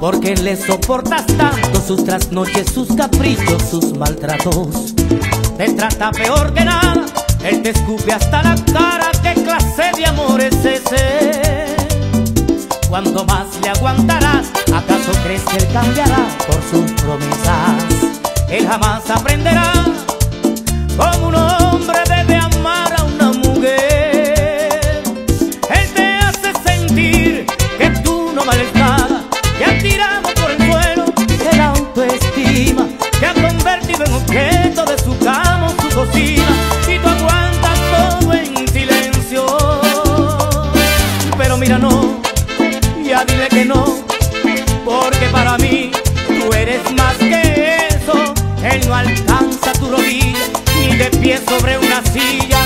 ¿Por qué le soportas tanto sus trasnoches, sus caprichos, sus maltratos? Te trata peor que nada, él te escupe hasta la cara. ¿Qué clase de amor es ese? ¿Cuándo más le aguantarás? ¿Acaso crees que él cambiará por sus promesas? Él jamás aprenderá como un hombre debe amar a una mujer. Él te hace sentir que tú no vales nada. Te ha tirado por el suelo el autoestima, te ha convertido en objeto de su cama o su cocina, y tú aguantas todo en silencio. Pero mira, no, ya dile que no, porque para mí tú eres más que eso. Él no alcanza tu rodilla ni de pie sobre una silla.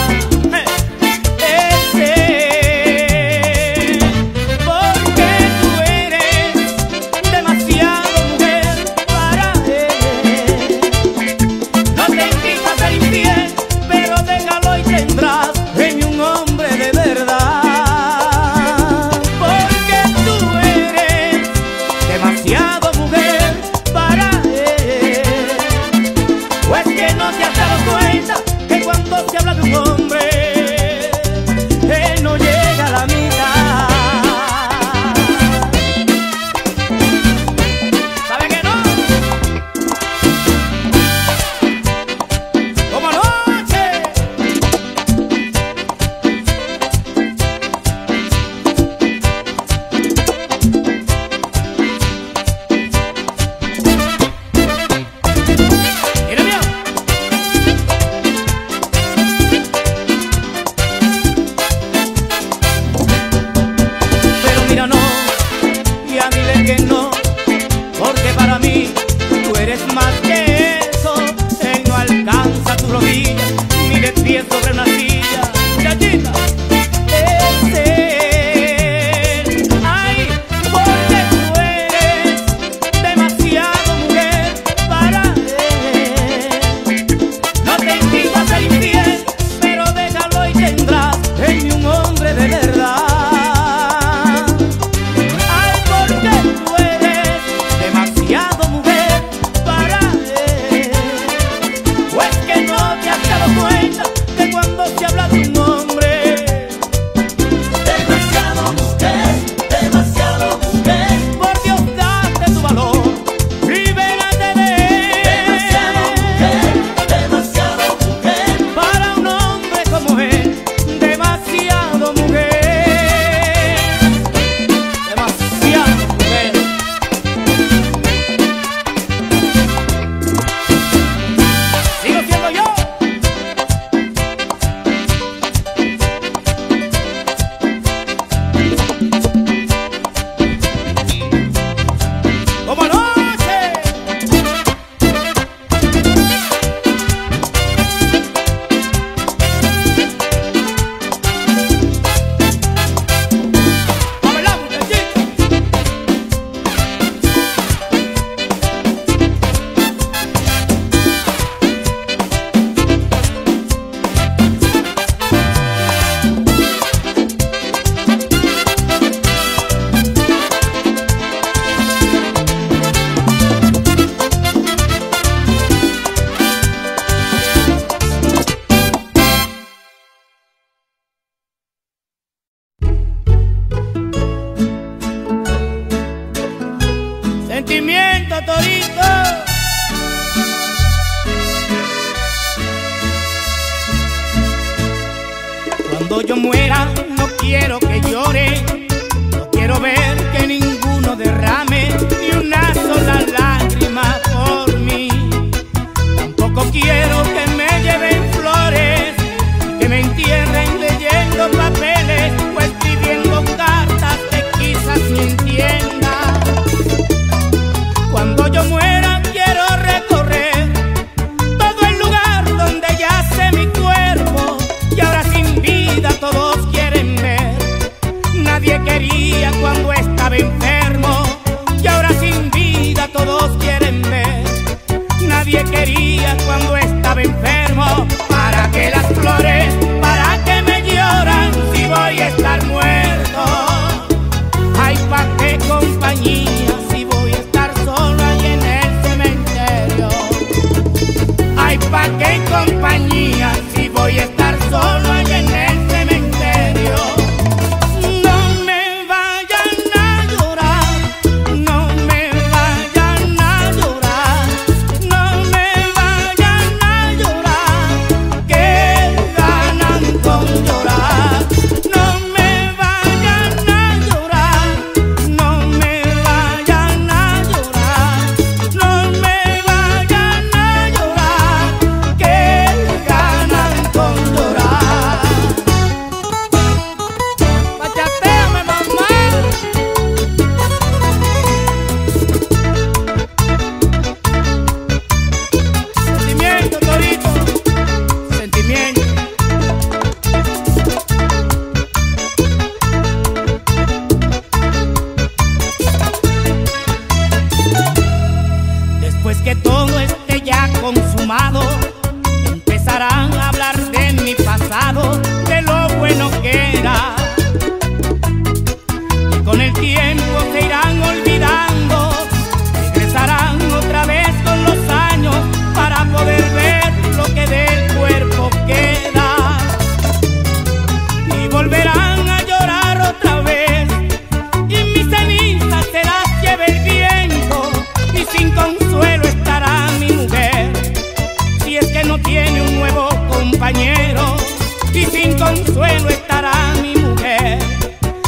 consuelo estará mi mujer,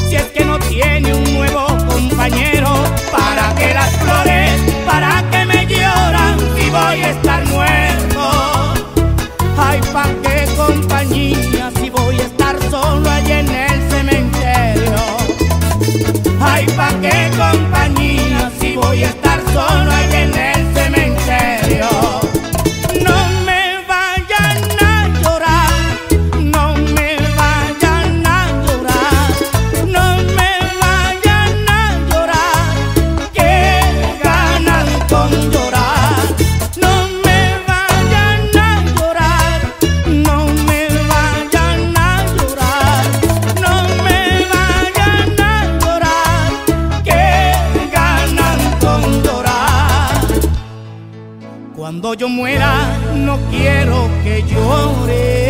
si es que no tiene un nuevo compañero. ¿Para qué las flores? ¿Para qué me lloran si voy a estar muerto? Ay, ¿para qué compañía si voy a estar solo allá en el cementerio? Ay, ¿para qué compañía si voy a estar solo allá en el cementerio? Cuando yo muera no quiero que llore.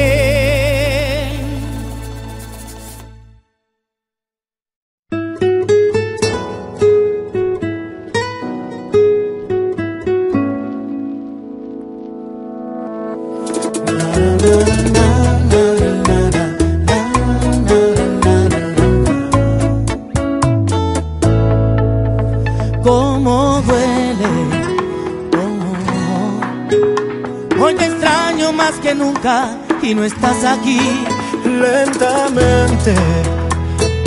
¿Cómo duele? Hoy te extraño más que nunca y no estás aquí. Lentamente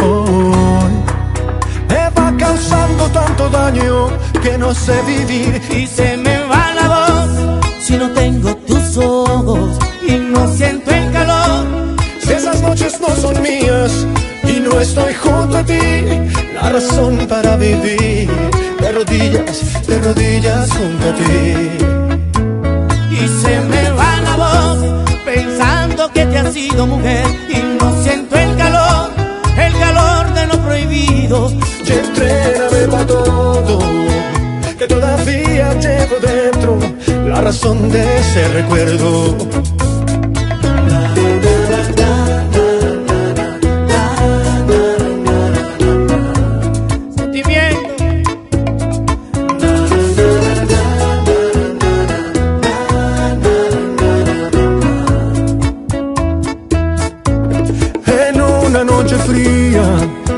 hoy me va causando tanto daño que no sé vivir. Y se me va la voz si no tengo tus ojos y no siento el calor. Si esas noches no son mías y no estoy junto a ti, la razón para vivir. De rodillas junto a ti. Y se me va la voz pensando que te has sido mujer y no siento el calor de los prohibidos. Y entrégame pa' todo, que todavía llevo dentro la razón de ese recuerdo.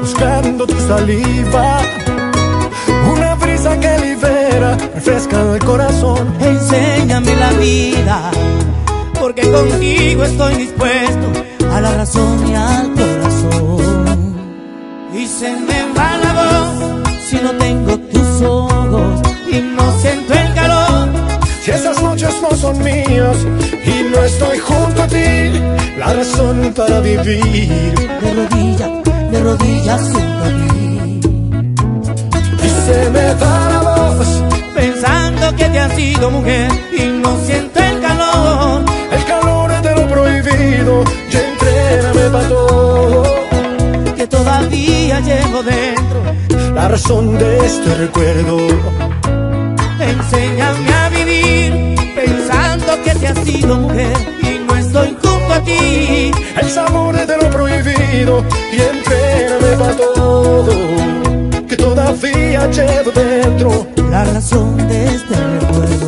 Buscando tu saliva, una brisa que libera, refresca el corazón. Enséñame la vida, porque contigo estoy dispuesto a la razón y al corazón. Y se me va la voz si no tengo tus ojos y no siento el calor. Si esas noches no son mías y no estoy junto a ti, la razón para vivir. De rodillas junto a mí. Y se me va la voz pensando que te has sido mujer y no siento el calor de lo prohibido. Ya entrégame pa' todo, que todavía llevo dentro la razón de este recuerdo. Enséñame a vivir pensando que te has sido mujer y no estoy junto a ti. El sabor de lo prohibido. Y entrégame pa' todo, que todavía llevo dentro la razón de este recuerdo.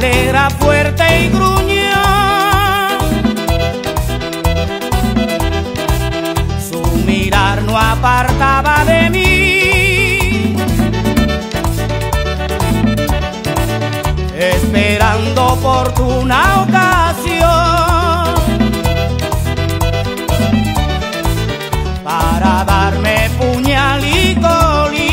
alegra, fuerte y gruñó. Su mirar no apartaba de mí, esperando oportuna ocasión para darme puñal y colín.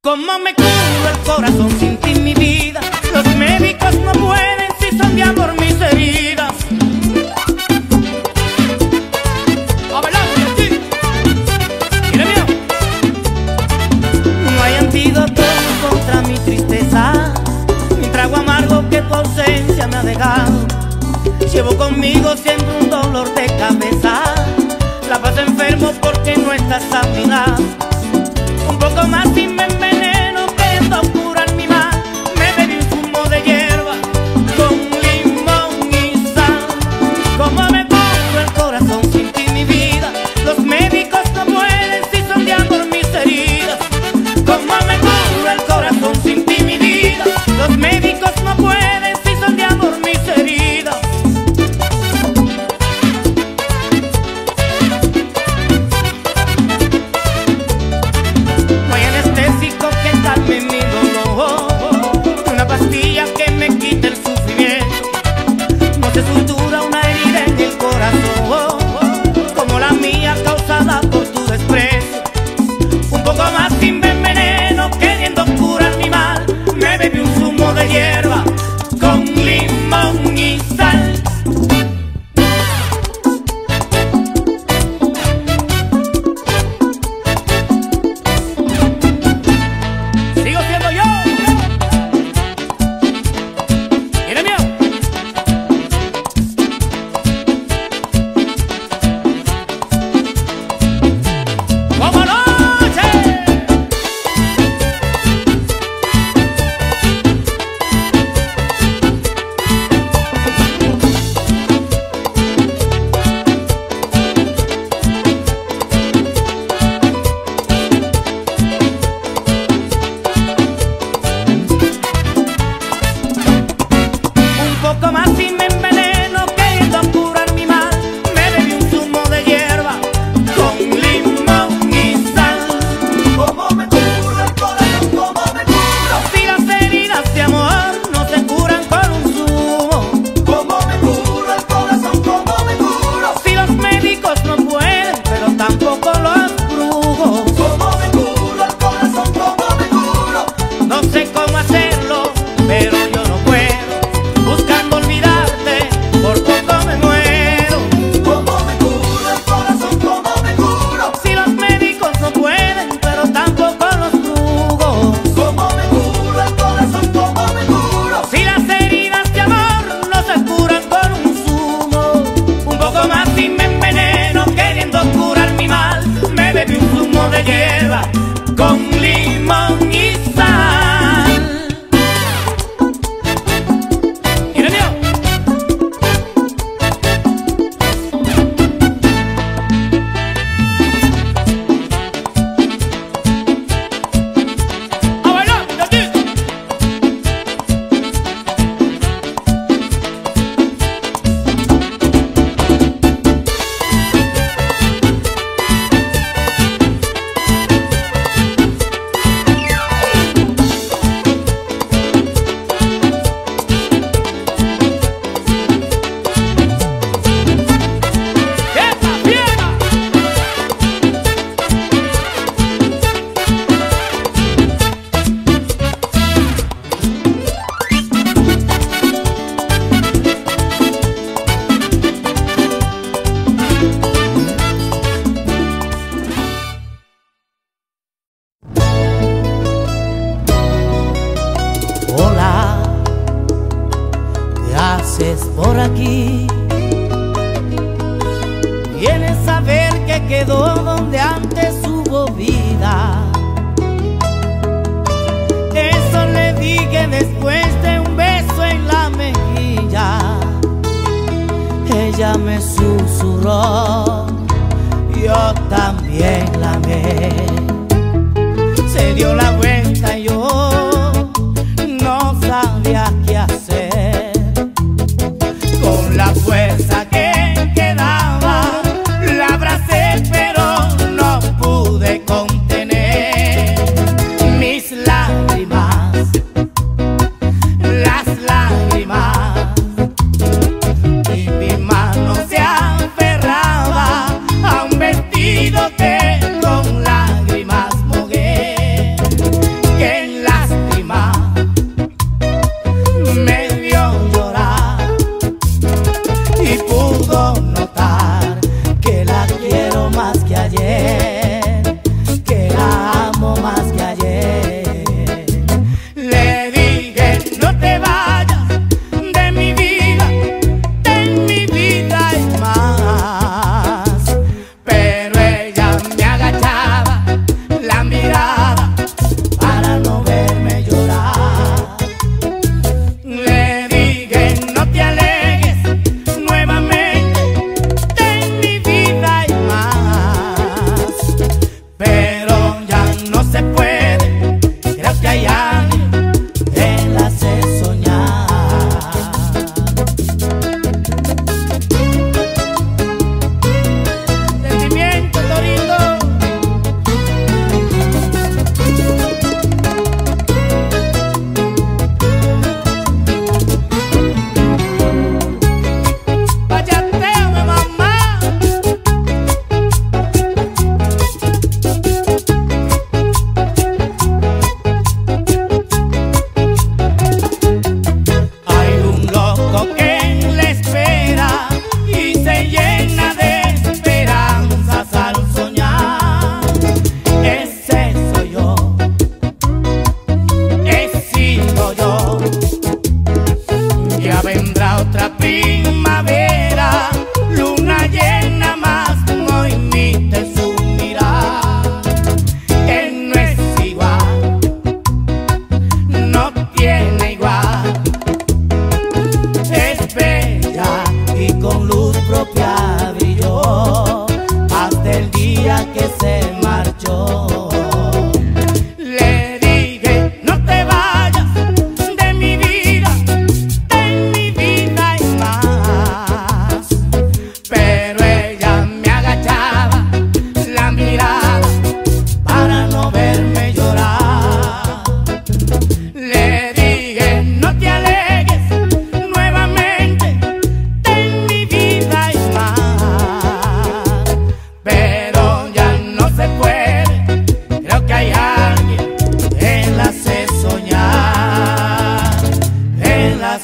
¿Cómo me curo el corazón sin ti, mi vida? Los médicos no pueden si son de amor mis heridas. No hay antídoto contra mi tristeza, mi trago amargo que tu ausencia me ha dejado. Llevo conmigo siempre un dolor de cabeza, la paso enfermo porque no estás a mi lado. Un poco más y me enveneno. No hay anestesia sé cómo hacerlo, pero yo no puedo. Buscando olvidarte, por poco me muero. ¿Cómo me curo el corazón? ¿Cómo me curo? Si los médicos no pueden, pero tampoco los jugos. ¿Cómo me curo el corazón? ¿Cómo me curo? Si las heridas de amor no se curan con un zumo. Un poco más y me enveneno, queriendo curar mi mal. Me bebí un zumo de hierba con limón y sal. ¡Irenio! ¡A bailar! ¡Aquí! Por aquí vienes a ver que quedó donde antes hubo vida. Eso le dije después de un beso en la mejilla. Ella me susurró, yo también la amé. Se dio la vuelta y yo no sabía qué hacer. La fuerza que quedaba la abracé, pero no pude contener mis lágrimas, las lágrimas. Y mi mano se aferraba a un vestido que con lágrimas mogué.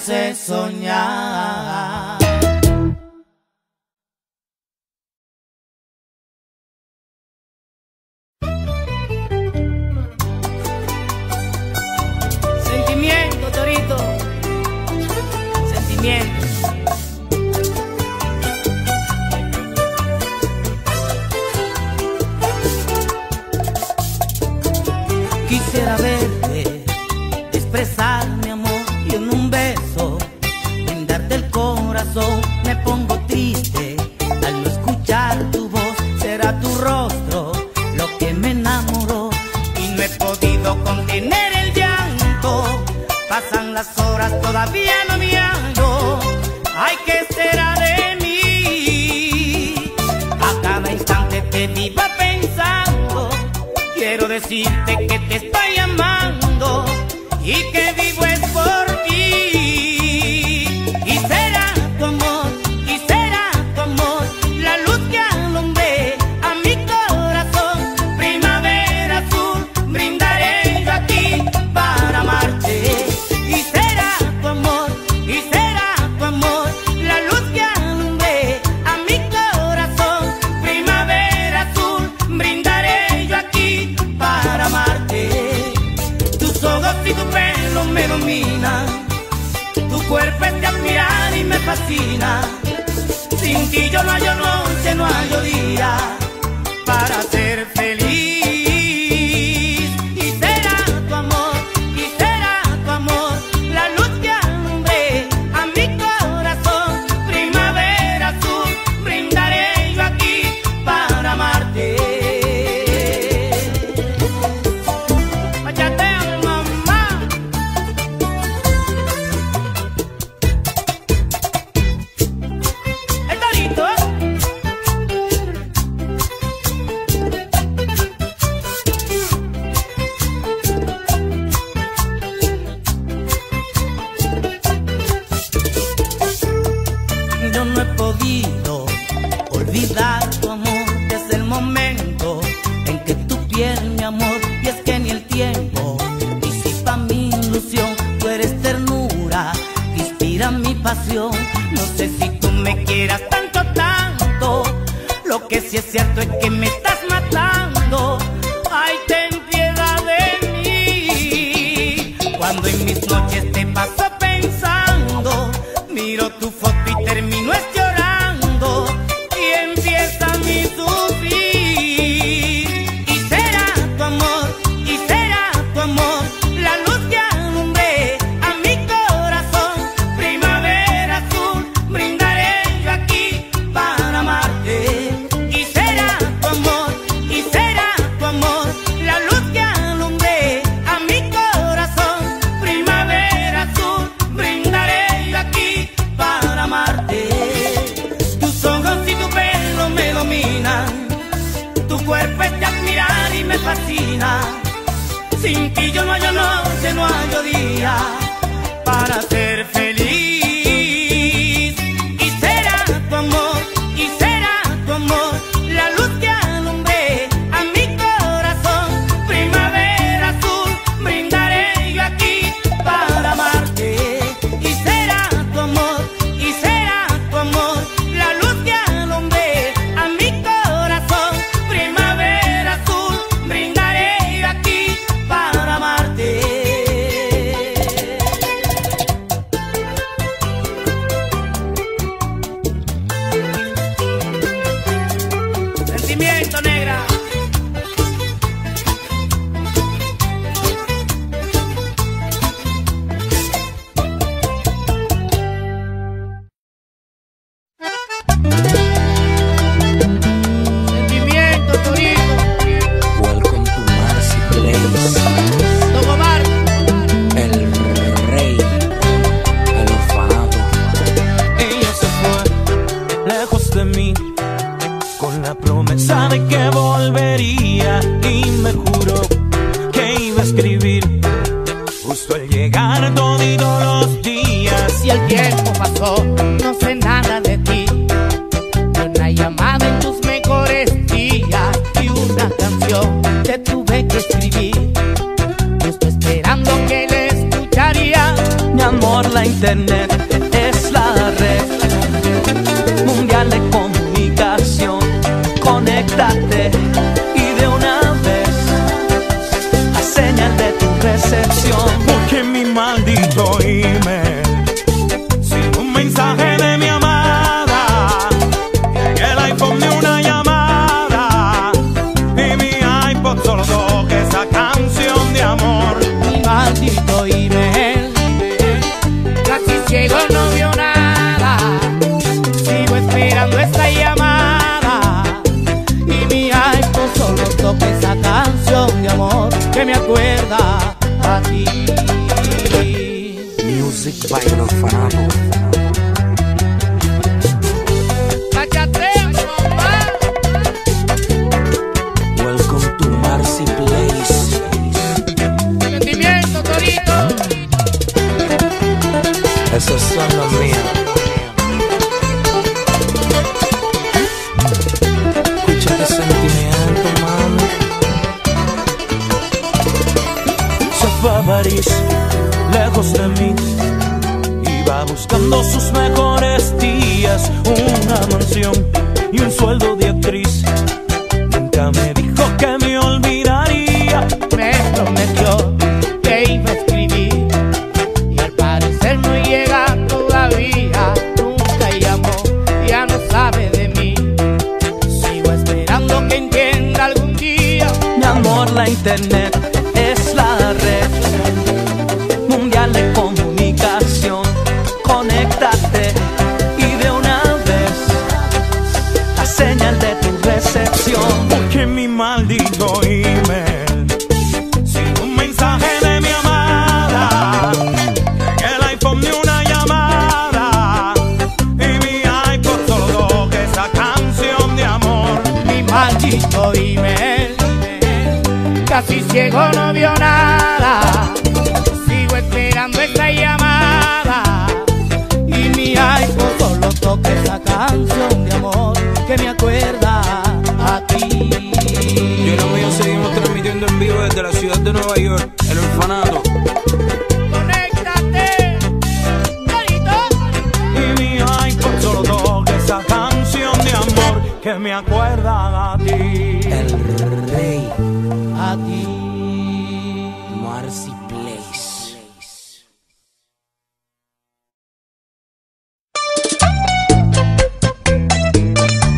hace soñar. Sentimiento, Torito, sentimiento. Quisiera verte, expresar mi amor y en un beso brindarte el corazón. Me pongo triste al no escuchar tu voz. Será tu rostro lo que me enamoró y no he podido contener el llanto. Pasan las horas, todavía no me hallo. Ay, ¿qué será de mí? A cada instante te vivo pensando. Quiero decirte que te estoy amando y que vivo es por ti. Y será tu amor, la luz que alumbre a mi corazón. Primavera azul, brindaré yo a ti para amarte. Y será tu amor, la luz que alumbre a mi corazón. Primavera azul, brindaré yo a ti para amarte. Tus ojos y tu pelo me dominan, tu cuerpo es de admirar y me fascina. Sin ti yo no hallo noche, no hallo día para ser feliz. Y será tu amor, la luz que alumbre a mi corazón. Primavera azul, brindaré yo aquí para amarte. Bachateo, mamá. El Torito. Yo no he podido olvidar tu amor desde el momento en que tu piel, mi amor, y es que ni el tiempo disipa mi ilusión. Tú eres ternura, inspira mi pasión. No sé si tú me quieras tanto, tanto. Lo que sí es cierto es que me estás matando. Ay, ten piedad de mí. Cuando en mis noches te paso pensando, miro tu foto y termino llorando y empieza mi sufrir. Y será tu amor, la luz que alumbre a mi corazón. Primavera azul, brindaré yo aquí para amarte. Y será tu amor, la luz que alumbre a mi corazón. Primavera azul, brindaré yo aquí para amarte. Tus ojos y tu pelo me dominan, tu cuerpo es de admirar y me fascina. Sin ti yo no hallo noche, no hallo día para ser feliz. Y será tu amor, la luz que alumbre a mi corazón. Primavera azul, brindaré yo aquí para amarte. Y será tu amor, la luz que alumbre a mi corazón. Primavera azul, brindaré yo aquí para amarte. Sentimiento, negra. Sentimiento, Torito. Welcome to Marcy Place. Toco Mar. El rey, el ofado. Ella se fue lejos de mí con la promesa de que volvería y me juró que iba a escribir justo al llegar toditos los días. Y el tiempo pasó, no sé nada de ti. Una llamada en tus mejores días y una canción te tuve que escribir, justo esperando que la escucharía. Mi amor, la Internet es la red mundial de comunicación. Conéctate y de una vez a señal de tu recepción. Porque mi maldito email sin un mensaje de mi amada, en el iPhone ni una llamada, y mi iPod solo toca esa canción de amor. Mi maldito email. Llegó, no vio nada, sigo esperando esta llamada, y mi iPhone solo toca esa canción de amor que me acuerda a ti. Music by El Orfanato. Bachateo, compa. Welcome to Marcy Place. Sentimiento, Torito. Esos son los míos. Escucha que sentimiento, mami. Se fue a París, lejos de mí, iba buscando sus mejores días, una mansión y un sueldo de actriz. Nunca me dijo que me olvidaría, me prometió que iba a escribir. La Internet es la red mundial de comunicación. Conéctate y de una vez a señal de tu recepción. Porque mi maldito email sin un mensaje de mi amada, en el iPhone ni una llamada, y mi iPod solo toca esa canción de amor. Mi maldito email. Casi ciego, no vio nada, sigo esperando esta llamada, y mi iPhone solo toca esa canción de amor que me acuerda a ti. Yo y la mía seguimos transmitiendo en vivo desde la ciudad de Nueva York, El Orfanato. ¡Conéctate! Y mi iPhone solo toca esa canción de amor que me acuerda a ti. El Rey. A ti. Marcy Place.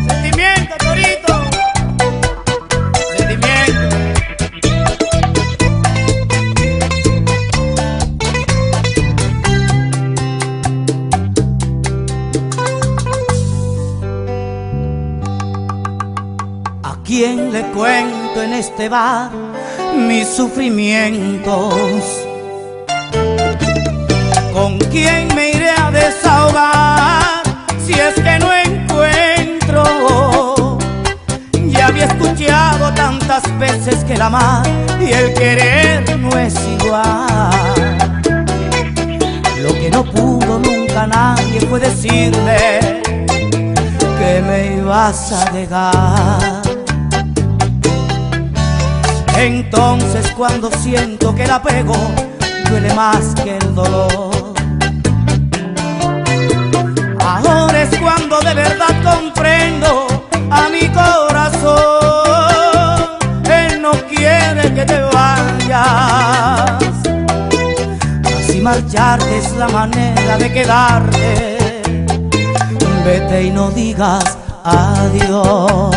Sentimiento, Torito. Sentimiento. ¿A quién le cuento en este bar mis sufrimientos? ¿Con quién me iré a desahogar si es que no encuentro? Ya había escuchado tantas veces que el amar y el querer no es igual. Lo que no pudo nunca nadie fue decirme que me ibas a dejar. Entonces cuando siento que el apego duele más que el dolor, ahora es cuando de verdad comprendo a mi corazón. Él no quiere que te vayas, así marcharte es la manera de quedarte. Vete y no digas adiós.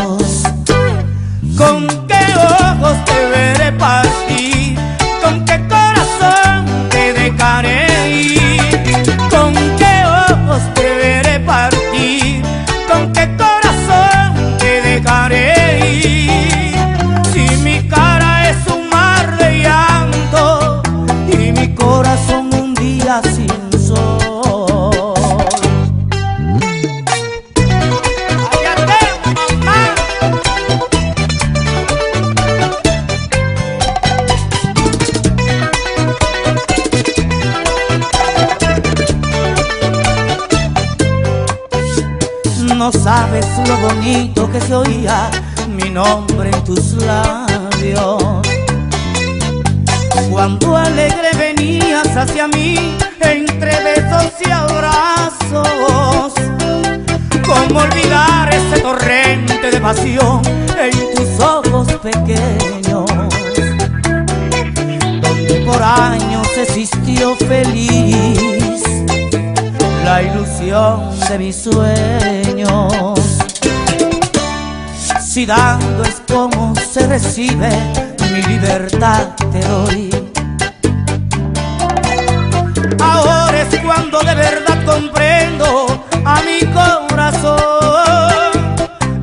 ¿Con qué ojos te veré partir? ¿Con qué corazón te dejaré ir? ¿Con qué ojos te veré partir? ¿Con qué corazón te dejaré ir? Si mi cara es un mar de llanto y mi corazón un día sin sol. No sabes lo bonito que se oía mi nombre en tus labios, cuando alegre venía venías hacia mí entre besos y abrazos. ¿Cómo olvidar ese torrente de pasión en tus ojos pequeños, donde por años existió feliz la ilusión de mis sueños? Si dando es como se recibe, mi libertad te doy. Ahora es cuando de verdad comprendo a mi corazón.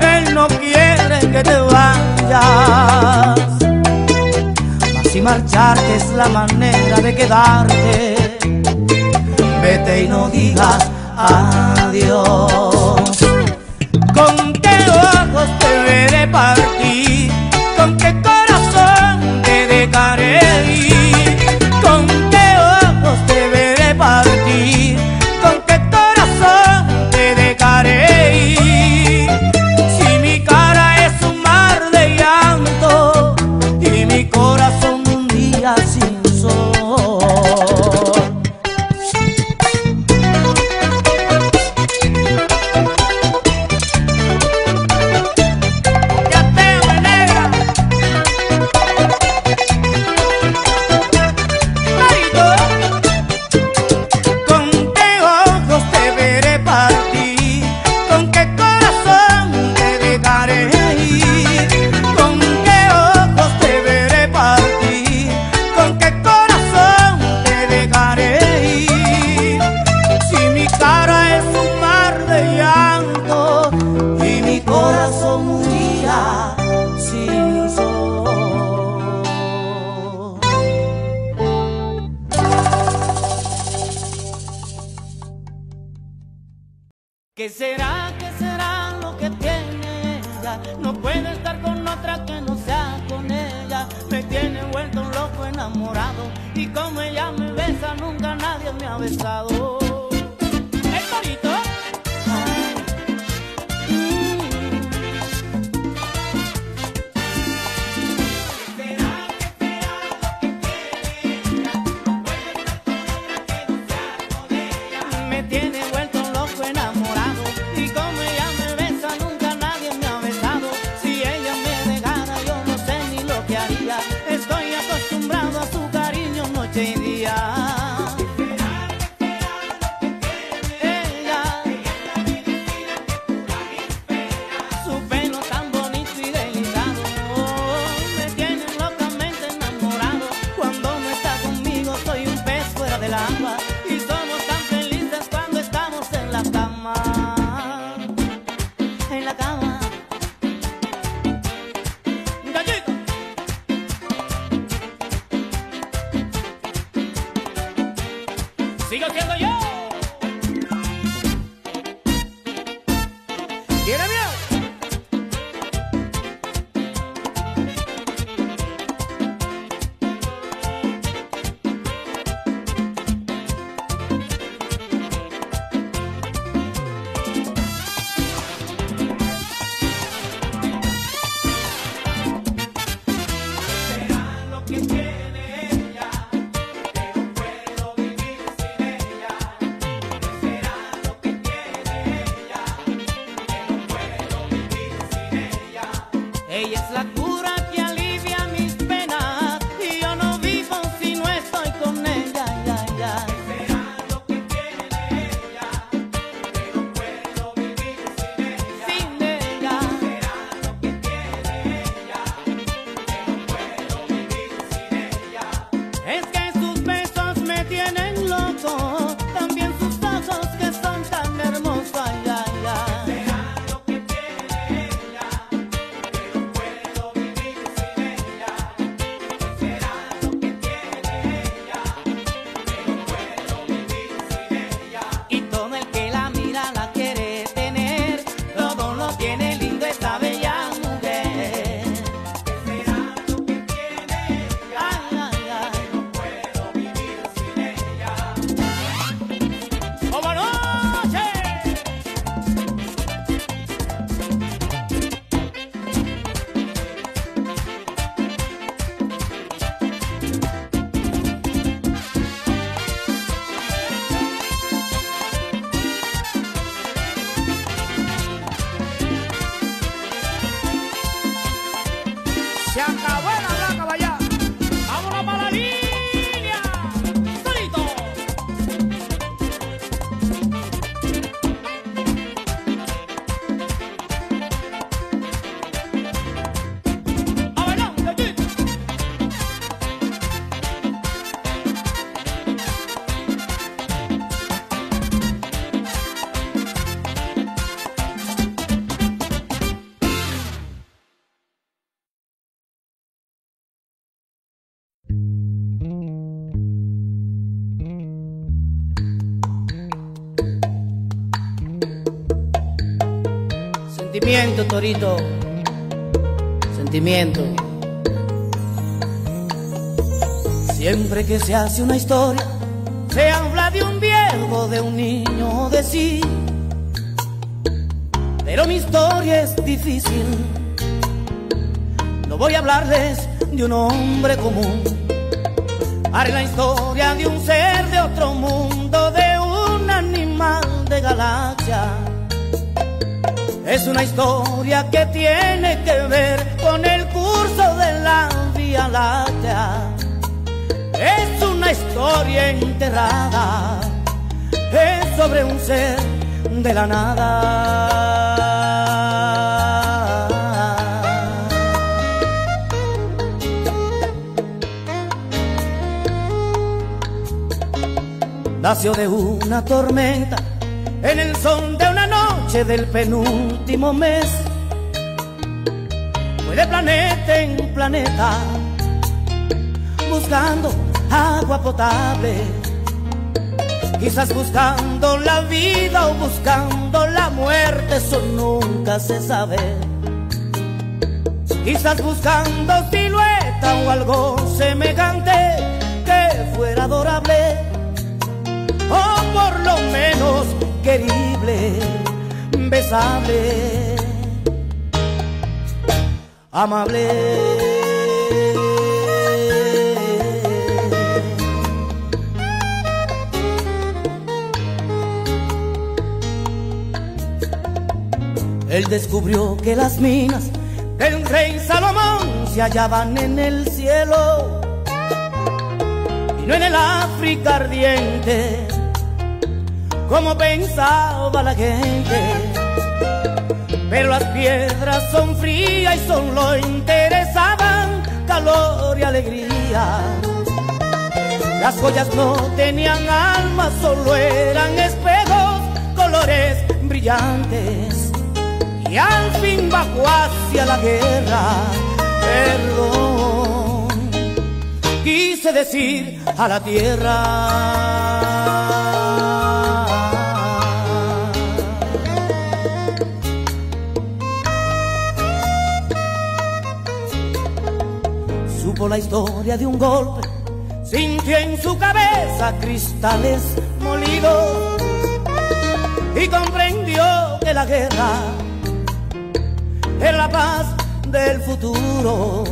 Él no quiere que te vayas, mas si marcharte es la manera de quedarte, vete y no digas adiós. ¿Con qué ojos te veré partir? ¿Con qué corazón te dejaré ir? ¿Con qué ojos te veré partir? ¿Con qué corazón te dejaré ir? Si mi cara es un mar de llanto y mi corazón un día sin sol. ¿Qué será lo que tiene ella? No puede estar con otra que no sea con ella. Me tiene vuelto un loco enamorado, y como ella me besa, nunca nadie me ha besado. ¿El torito? ¡Sigo siendo yo! ¡Tiene miedo! Sentimiento, Torito. Sentimiento. Siempre que se hace una historia, se habla de un viejo, de un niño, de sí. Pero mi historia es difícil. No voy a hablarles de un hombre común. Haré la historia de un ser de otro mundo, de un animal de galaxia. Es una historia que tiene que ver con el curso de la Vía Láctea. Es una historia enterrada, es sobre un ser de la nada. Nació de una tormenta en el son de una noche del penúltimo mes. Fue de planeta en planeta buscando agua potable, quizás buscando la vida o buscando la muerte, eso nunca se sabe. Quizás buscando silueta o algo semejante que fuera adorable, o por lo menos querible, besable, amable. Él descubrió que las minas del rey Salomón se hallaban en el cielo y no en el África ardiente, como pensaba la gente. Pero las piedras son frías y solo interesaban calor y alegría. Las joyas no tenían alma, solo eran espejos, colores brillantes. Y al fin bajó hacia la guerra, perdón, quise decir a la tierra. Supo la historia de un golpe, sintió en su cabeza cristales molidos y comprendió que la guerra en la paz del futuro.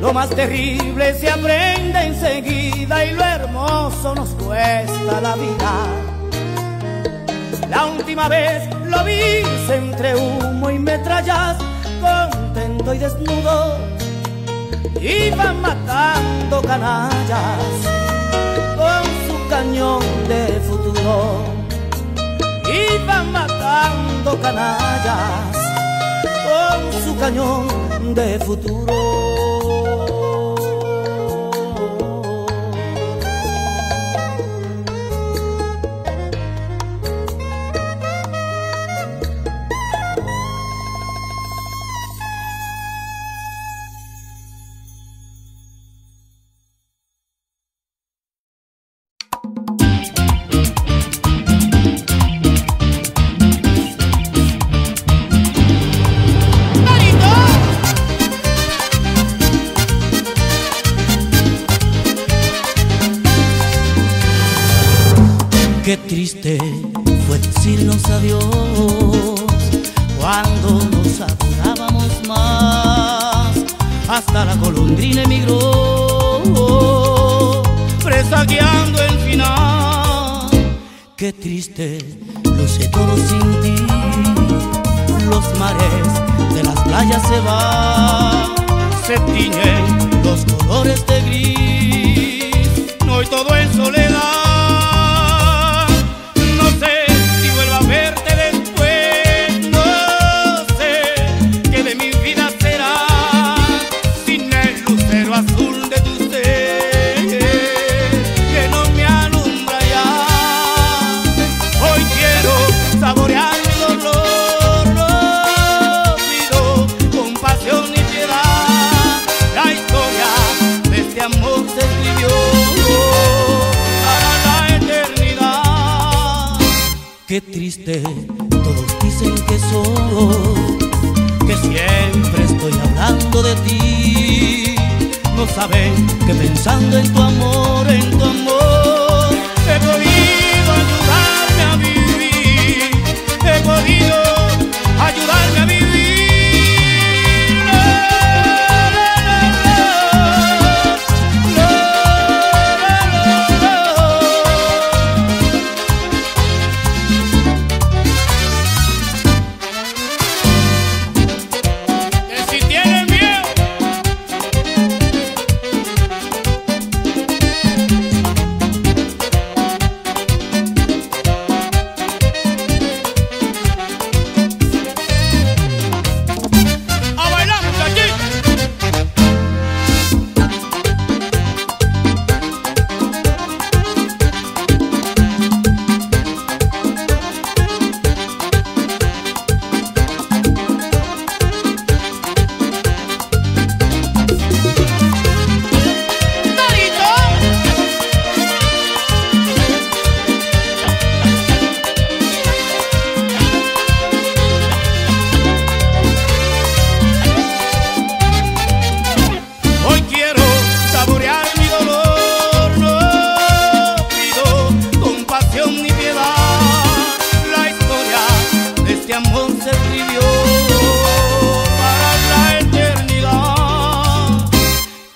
Lo más terrible se aprende enseguida y lo hermoso nos cuesta la vida. La última vez lo vi entre humo y metrallas, contento y desnudo. Iban matando canallas con su cañón de futuro. Iban matando canallas con su cañón de futuro. Qué triste fue decirnos adiós cuando nos adorábamos más. Hasta la golondrina emigró, presagiando el final. Qué triste lo sé todo sin ti. Los mares de las playas se van, se tiñen los colores de gris. No hay todo en soledad. Qué triste, todos dicen que soy, que siempre estoy hablando de ti. No saben que pensando en tu amor, he podido ayudarme a vivir, he podido ayudarme a vivir.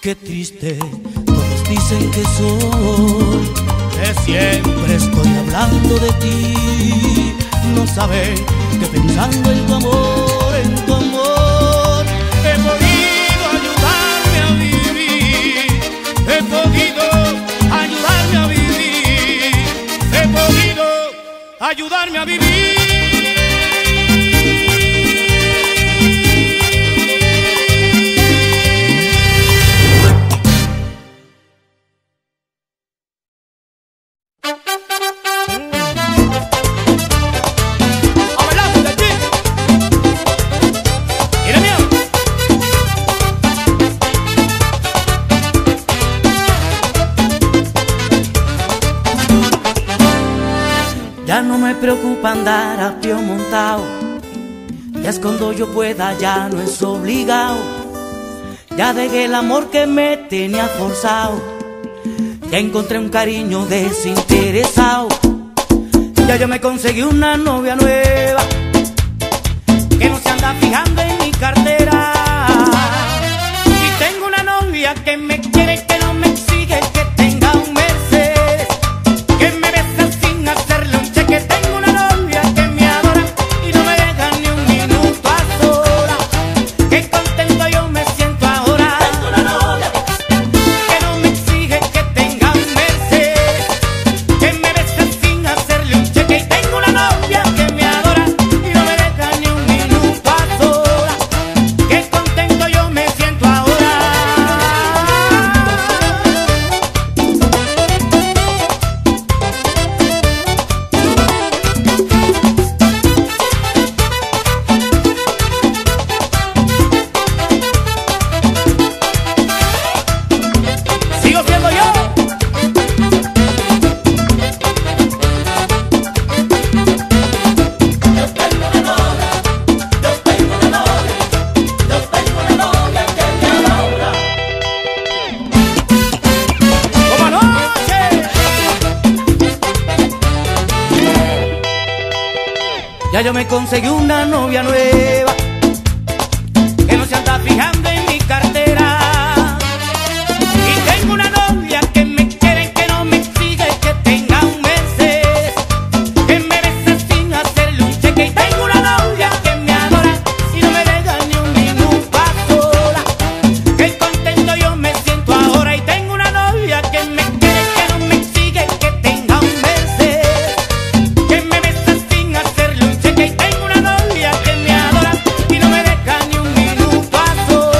Qué triste, todos dicen que soy, que siempre estoy hablando de ti. No saben que pensando en tu amor, he podido ayudarme a vivir, he podido ayudarme a vivir, he podido ayudarme a vivir. Ya no me preocupa andar a pie montado, ya es cuando yo pueda, ya no es obligado. Ya dejé el amor que me tenía forzado, ya encontré un cariño desinteresado. Ya yo me conseguí una novia nueva, que no se anda fijando en mi cartera. Y tengo una novia que me quiere, que no me exige que tenga un Mercedes, que me besa sin hacerle un cheque. Tengo una novia que me adora y no me deja ni un minuto a solas. Qué contento yo me siento ahora. Tengo una novia que no me exige que tenga un Mercedes, que me besa sin hacerle un cheque. Y tengo una novia que me adora y no me deja ni un minuto a solas. Qué contento yo me siento ahora. Sigo siendo yo. Ya yo me conseguí una novia nueva, que no se anda fijando en mi cartera. Y tengo una novia que me quiere, que no me exige que tenga un Mercedes, que me besa sin hacerle un cheque. Y tengo una novia que me adora y no me deja ni un minuto a sola. Qué contento yo me siento ahora. Y tengo una novia que me quiere, que no me exige que tenga un Mercedes, que me besa sin hacerle un cheque. Y tengo una novia que me adora y no me deja ni un minuto a sola.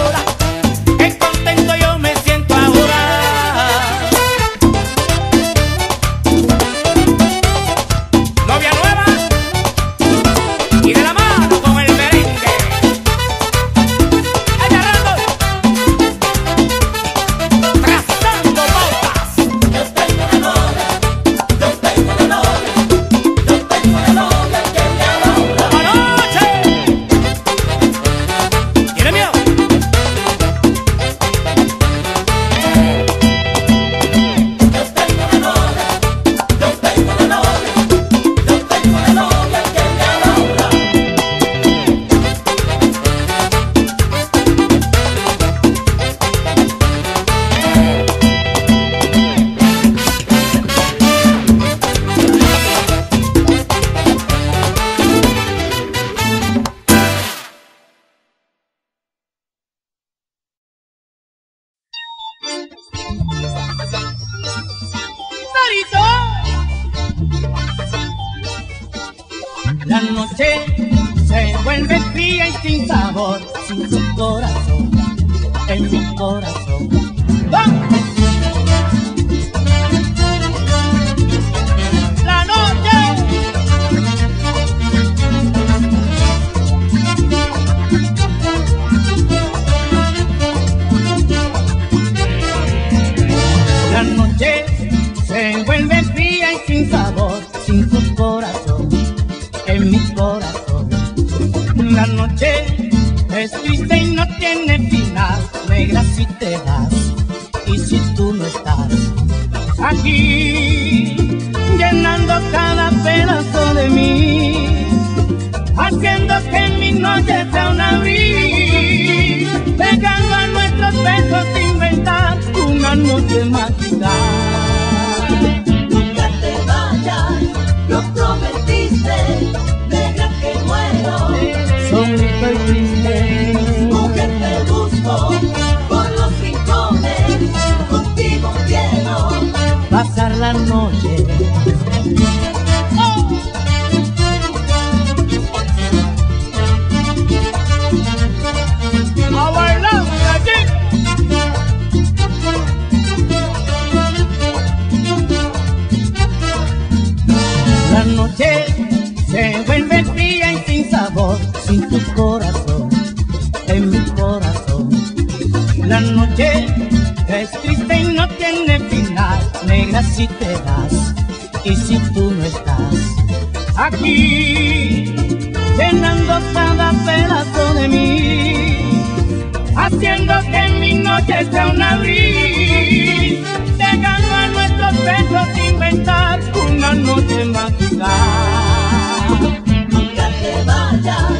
señorito. La noche se vuelve fría y sin sabor, sin tu corazón, en mi corazón. ¡Vamos! La noche. La noche se vuelve fría y sin sabor, sin tu corazón, en mi corazón. La noche es triste y no tiene final, negra si te vas y si tú no estás aquí, llenando cada pedazo de mí, haciendo que mi noche sea un abrir, pegando a nuestros besos inventar una noche mágica. Nunca te vayas, lo prometiste, negra que muero. Solita y triste, mujer te busco, por los rincones, contigo quiero pasar la noche. ¡Oh! ¡A bailar allí! La noche se vuelve fría y sin sabor, sin tu corazón, en mi corazón. La noche es triste y no tiene final, negra si te vas y si tú no estás aquí, llenando cada pedazo de mí, haciendo que mi noche sea un abrir, llegando a nuestros besos inventar una noche mágica. Te vayas,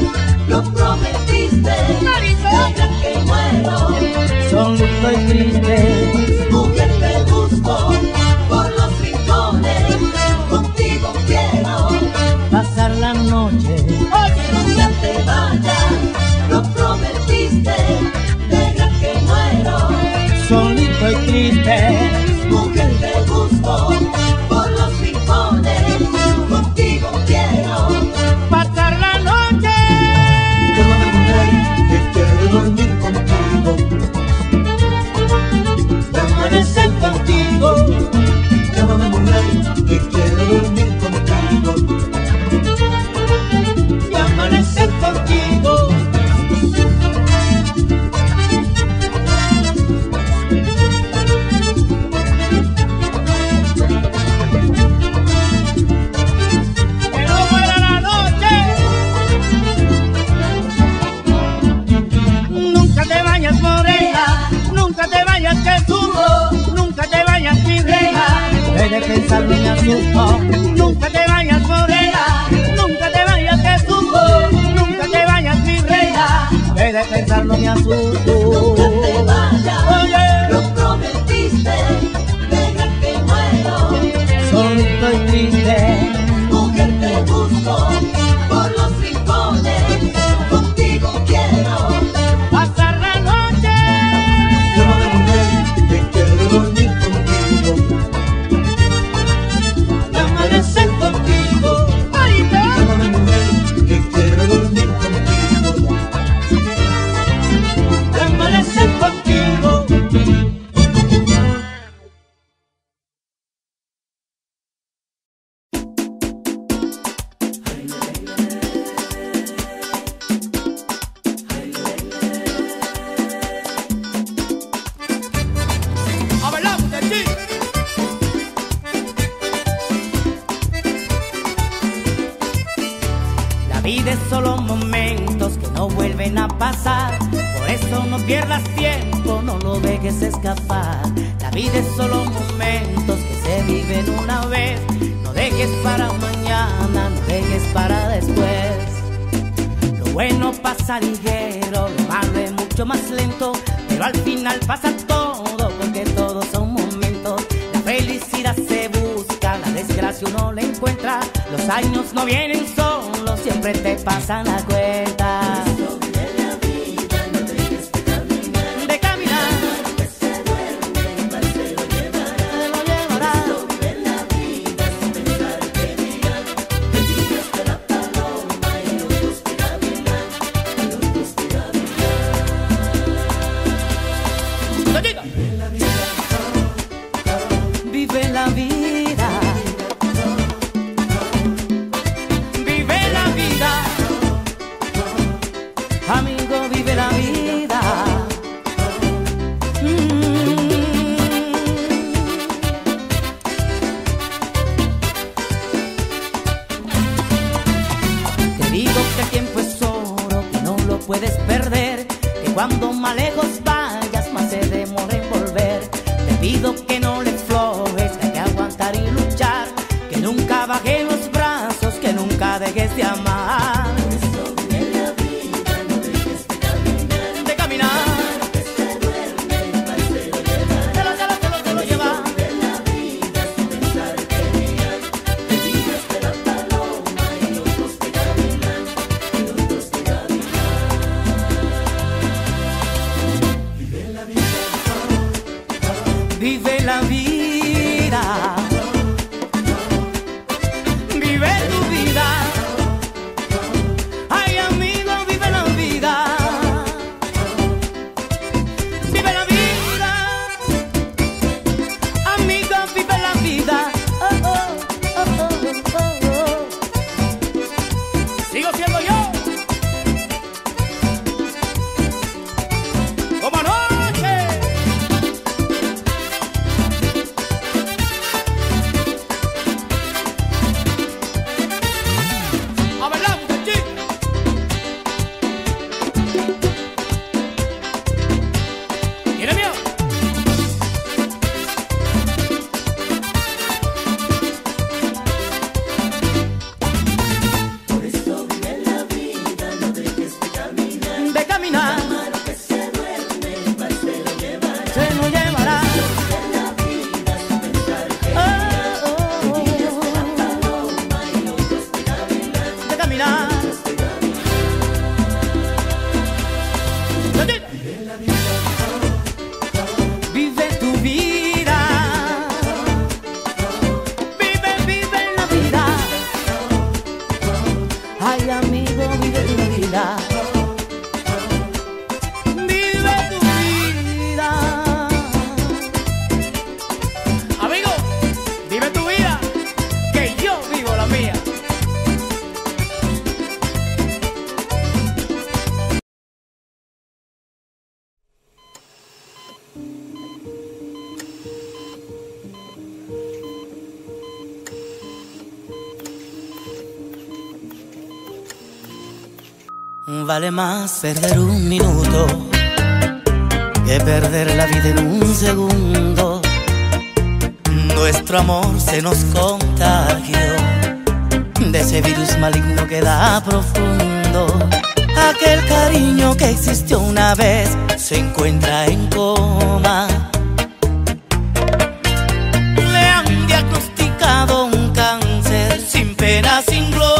lo prometiste, negra que muero. Solo estoy triste, mujer te busco, por los rincones, contigo quiero pasar la noche. Oye, nunca te vayas, lo prometiste, negra que muero. Solo estoy triste, mujer te busco, por los rincones, contigo quiero. Dormir contigo, amanecer contigo. Llámame mujer, que quiero dormir contigo, y amanecer contigo. De pensar me asusto, nunca te vayas morena, nunca te vayas Jesús, nunca te vayas mi reina, de pensar no me asusto, nunca te vayas, oye, lo prometiste, negra que muero, solo estoy triste, mujer te busco, por los rincones, contigo quiero pasar la noche. Llámame mujer, que quiero dormir contigo. nunca bajes los brazos, que nunca dejes de amar. En la vida no dejes de caminar. Te lo lleva. En la vida sin pensar que mirar. Te digas de la paloma y los de caminar. Y los de caminar. Vive la vida, por favor. Vive la vida. Vale más perder un minuto que perder la vida en un segundo. Nuestro amor se nos contagió de ese virus maligno que da profundo. Aquel cariño que existió una vez se encuentra en coma. Le han diagnosticado un cáncer sin pena, sin gloria.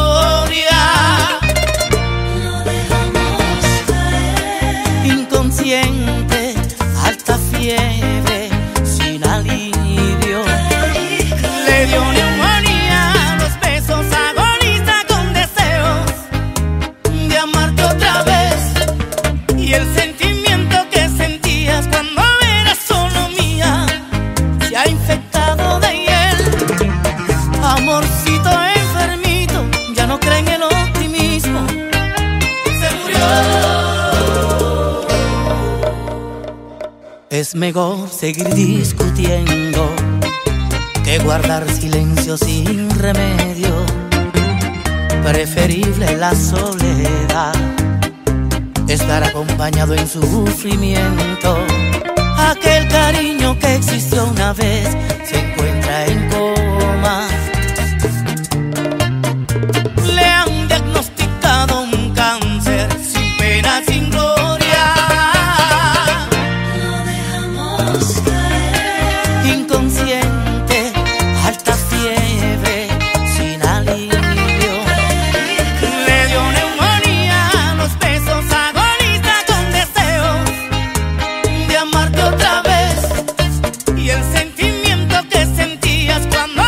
Alta fiebre, sin alivio. Le dio neumonía, los besos agoniza con deseos de amarte otra vez. Y el sentimiento que sentías cuando eras solo mía se ha infectado de hiel. Amorcito enfermito, ya no cree en el optimismo. Se murió. Es mejor seguir discutiendo que guardar silencio sin remedio. Preferible la soledad, estar acompañado en sufrimiento. Aquel cariño que existió una vez se encuentra en coma. Le han diagnosticado un cáncer sin pena, sin gloria. Amarte otra vez. Y el sentimiento que sentías cuando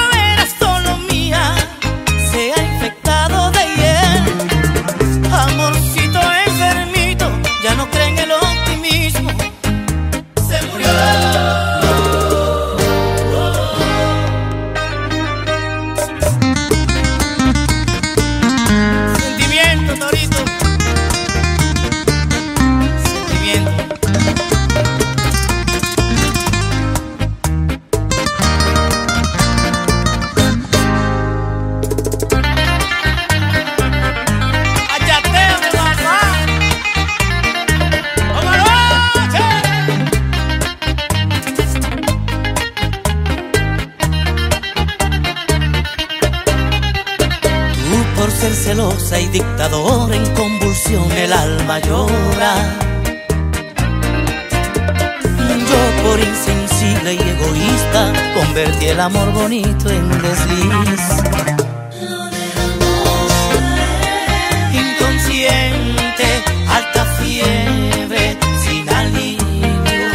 celosa y dictadora, en convulsión el alma llora. Yo por insensible y egoísta convertí el amor bonito en desliz. Inconsciente, alta fiebre, sin alivio,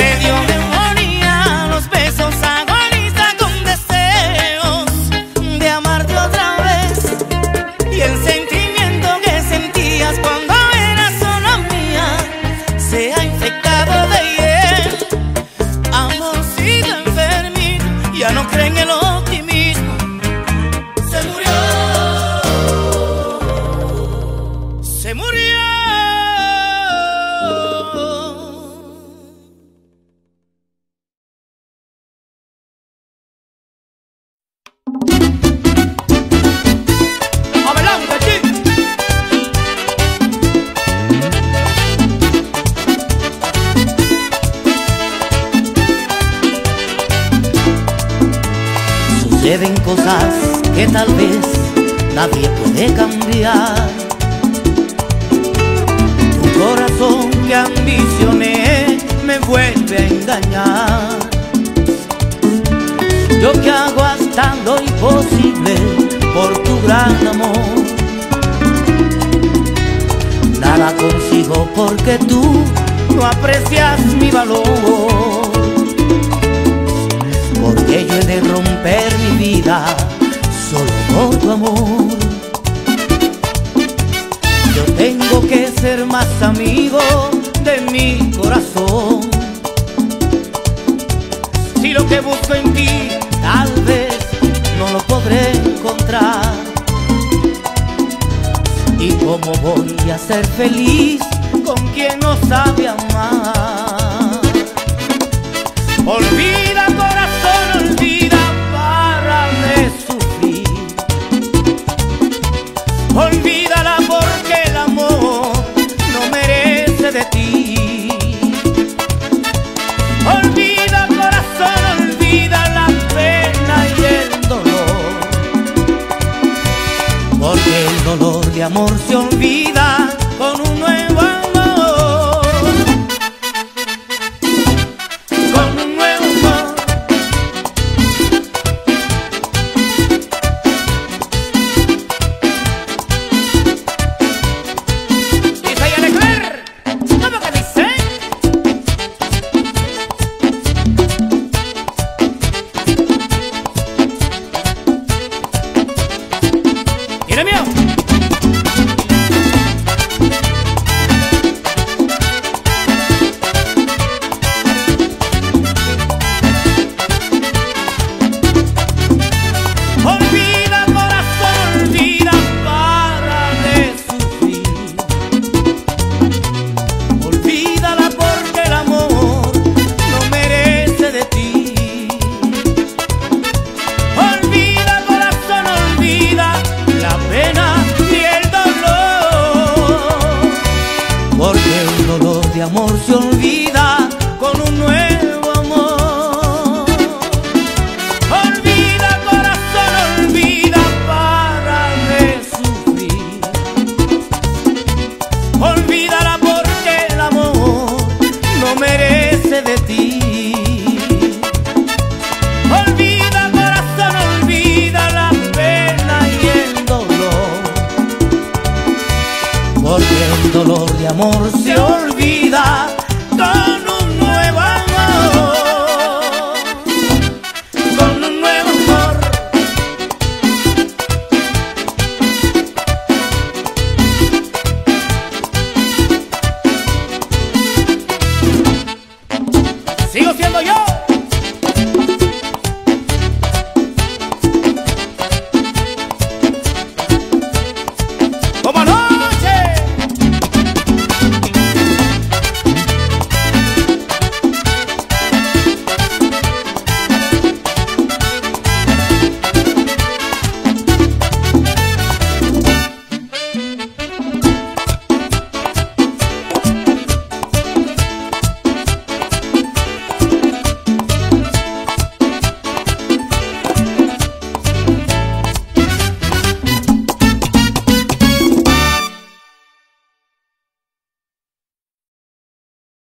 le dio neumonía, los besos agoniza con deseos de amarte otra vez. Y el sentimiento que sentías cuando eras solo mía se ha infectado de hiel. Amorcito enfermito, ya no creen en el otro. Suceden cosas que tal vez nadie puede cambiar. Tu corazón que ambicioné me vuelve a engañar. Yo que hago hasta lo imposible por tu gran amor, nada consigo porque tú no aprecias mi valor. Porque yo he de romper mi vida solo por tu amor. Yo tengo que ser más amigo de mi corazón. Si lo que busco en ti tal vez no lo podré encontrar, ¿y cómo voy a ser feliz con quien no sabe amar? Olvida, corazón, olvida, para de sufrir. Olvídala porque el amor no merece de ti. Olvida, corazón, olvida la pena y el dolor, porque el dolor de amor se olvida con un nuevo amor. Amor se olvida.